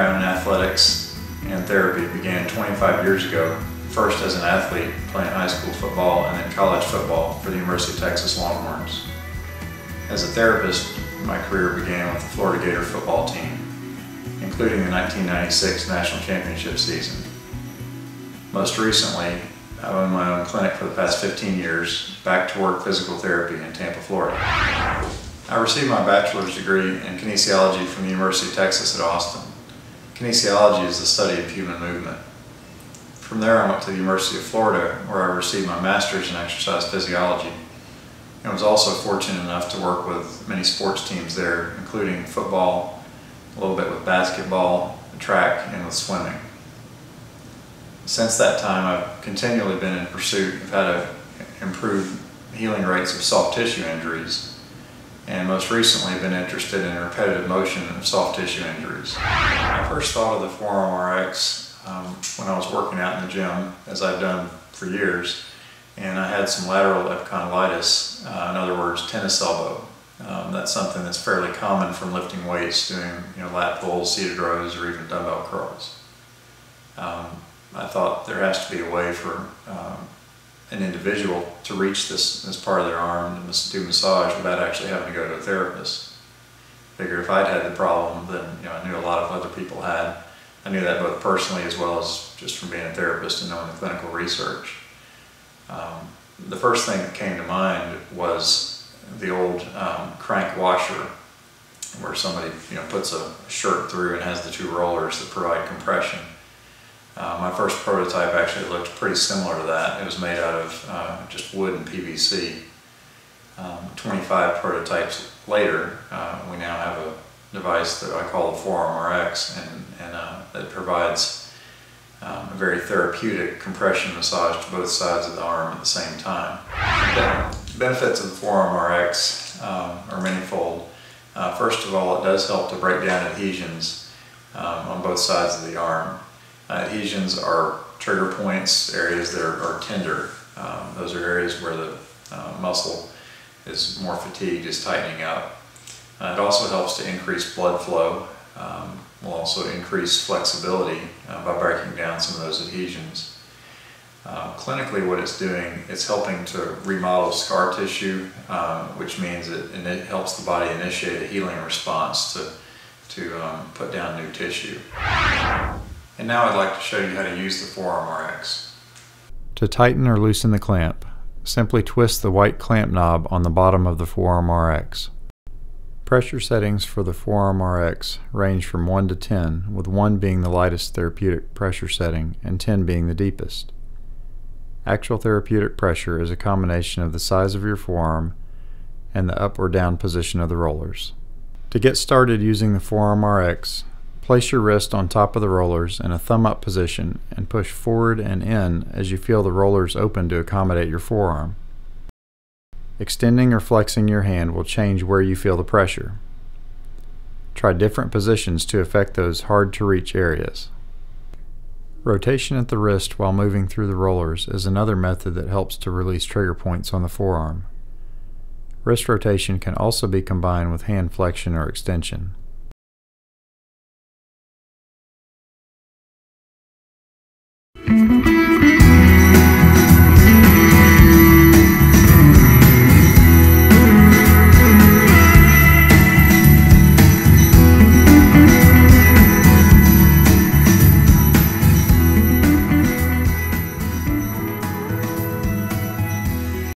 background in athletics and therapy began 25 years ago, first as an athlete playing high school football and then college football for the University of Texas Longhorns. As a therapist, my career began with the Florida Gator football team, including the 1996 National Championship season. Most recently, I've owned my own clinic for the past 15 years, Back to Work Physical Therapy in Tampa, Florida. I received my bachelor's degree in kinesiology from the University of Texas at Austin. Kinesiology is the study of human movement. From there, I went to the University of Florida, where I received my master's in exercise physiology, and was also fortunate enough to work with many sports teams there, including football, a little bit with basketball, track, and with swimming. Since that time, I've continually been in pursuit of how to improve healing rates of soft tissue injuries, and most recently been interested in repetitive motion of soft tissue injuries. I first thought of the ForeArmRx when I was working out in the gym, as I've done for years, and I had some lateral epicondylitis, in other words, tennis elbow. That's something that's fairly common from lifting weights, doing lat pulls, seated rows, or even dumbbell curls. I thought there has to be a way for an individual to reach this part of their arm and do massage without actually having to go to a therapist. Figured if I'd had the problem, then I knew a lot of other people had. I knew that both personally as well as just from being a therapist and knowing the clinical research. The first thing that came to mind was the old crank washer, where somebody puts a shirt through and has the two rollers that provide compression. My first prototype actually looked pretty similar to that. It was made out of just wood and PVC. 25 prototypes later, we now have a device that I call the ForeArmRx, and that provides a very therapeutic compression massage to both sides of the arm at the same time. The benefits of the ForeArmRx are manifold. First of all, it does help to break down adhesions on both sides of the arm. Adhesions are trigger points, areas that are tender. Those are areas where the muscle is more fatigued, is tightening up. It also helps to increase blood flow. Will also increase flexibility by breaking down some of those adhesions. Clinically, what it's doing, it's helping to remodel scar tissue, which means it helps the body initiate a healing response to put down new tissue. And now I'd like to show you how to use the ForeArmRx. To tighten or loosen the clamp, simply twist the white clamp knob on the bottom of the ForeArmRx. Pressure settings for the ForeArmRx range from 1 to 10, with 1 being the lightest therapeutic pressure setting and 10 being the deepest. Actual therapeutic pressure is a combination of the size of your forearm and the up or down position of the rollers. To get started using the ForeArmRx, place your wrist on top of the rollers in a thumb-up position and push forward and in as you feel the rollers open to accommodate your forearm. Extending or flexing your hand will change where you feel the pressure. Try different positions to affect those hard-to-reach areas. Rotation at the wrist while moving through the rollers is another method that helps to release trigger points on the forearm. Wrist rotation can also be combined with hand flexion or extension.